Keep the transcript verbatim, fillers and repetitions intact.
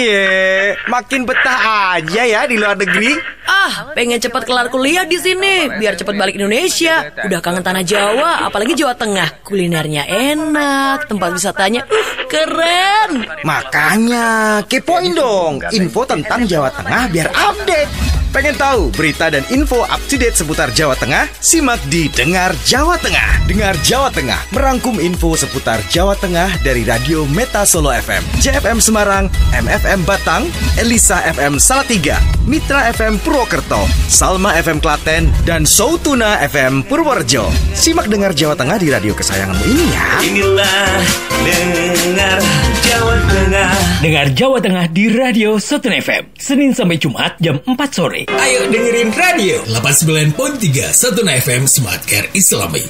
Cie, makin betah aja ya di luar negeri. Ah, pengen cepat kelar kuliah di sini, biar cepat balik Indonesia. Udah kangen tanah Jawa, apalagi Jawa Tengah. Kulinernya enak, tempat wisatanya uh, keren. Makanya, kepoin dong info tentang Jawa Tengah biar update. Pengen tahu berita dan info up to date seputar Jawa Tengah? Simak di Dengar Jawa Tengah. Dengar Jawa Tengah merangkum info seputar Jawa Tengah dari radio Meta Solo F M, J F M Semarang, M F M Batang, Elisa F M Salatiga, Mitra F M Purwokerto, Salma F M Klaten, dan Shoutuna F M Purworejo. Simak Dengar Jawa Tengah di radio kesayanganmu ini ya. Inilah Dengar Jawa Tengah. Dengar Jawa Tengah di radio Shoutuna F M, Senin sampai Jumat jam empat sore. Ayo dengerin radio delapan puluh sembilan koma tiga Shoutuna F M Smart Care Islami.